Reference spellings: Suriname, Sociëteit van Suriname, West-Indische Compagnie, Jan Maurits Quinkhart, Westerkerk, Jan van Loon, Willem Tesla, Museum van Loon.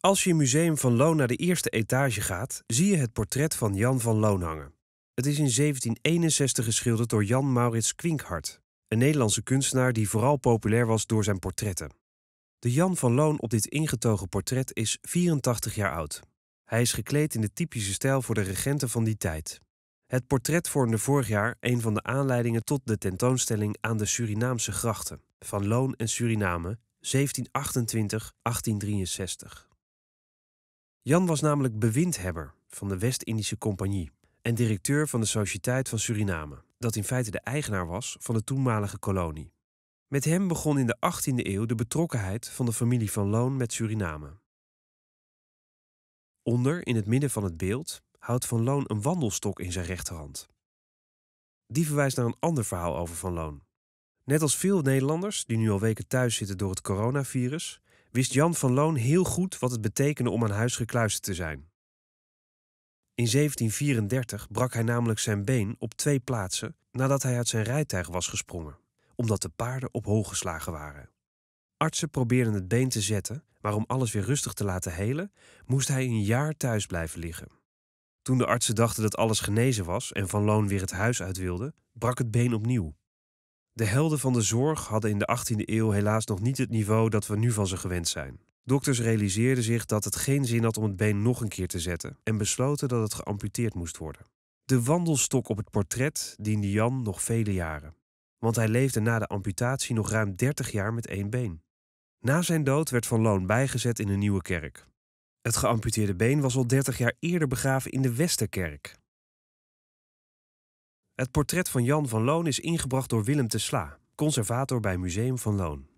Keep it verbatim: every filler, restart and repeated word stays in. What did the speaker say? Als je in Museum van Loon naar de eerste etage gaat, zie je het portret van Jan van Loon hangen. Het is in zeventien eenenzestig geschilderd door Jan Maurits Quinkhart, een Nederlandse kunstenaar die vooral populair was door zijn portretten. De Jan van Loon op dit ingetogen portret is vierentachtig jaar oud. Hij is gekleed in de typische stijl voor de regenten van die tijd. Het portret vormde vorig jaar een van de aanleidingen tot de tentoonstelling aan de Surinaamse grachten van Loon en Suriname, zeventien achtentwintig tot achttien drieënzestig. Jan was namelijk bewindhebber van de West-Indische Compagnie en directeur van de Sociëteit van Suriname, dat in feite de eigenaar was van de toenmalige kolonie. Met hem begon in de achttiende eeuw de betrokkenheid van de familie van Loon met Suriname. Onder, in het midden van het beeld, houdt Van Loon een wandelstok in zijn rechterhand. Die verwijst naar een ander verhaal over Van Loon. Net als veel Nederlanders die nu al weken thuis zitten door het coronavirus, wist Jan van Loon heel goed wat het betekende om aan huis gekluisterd te zijn. In zeventien vierendertig brak hij namelijk zijn been op twee plaatsen nadat hij uit zijn rijtuig was gesprongen, omdat de paarden op hol geslagen waren. Artsen probeerden het been te zetten, maar om alles weer rustig te laten helen, moest hij een jaar thuis blijven liggen. Toen de artsen dachten dat alles genezen was en Van Loon weer het huis uit wilde, brak het been opnieuw. De helden van de zorg hadden in de achttiende eeuw helaas nog niet het niveau dat we nu van ze gewend zijn. Dokters realiseerden zich dat het geen zin had om het been nog een keer te zetten en besloten dat het geamputeerd moest worden. De wandelstok op het portret diende Jan nog vele jaren, want hij leefde na de amputatie nog ruim dertig jaar met één been. Na zijn dood werd Van Loon bijgezet in een nieuwe kerk. Het geamputeerde been was al dertig jaar eerder begraven in de Westerkerk. Het portret van Jan van Loon is ingebracht door Willem Tesla, conservator bij Museum van Loon.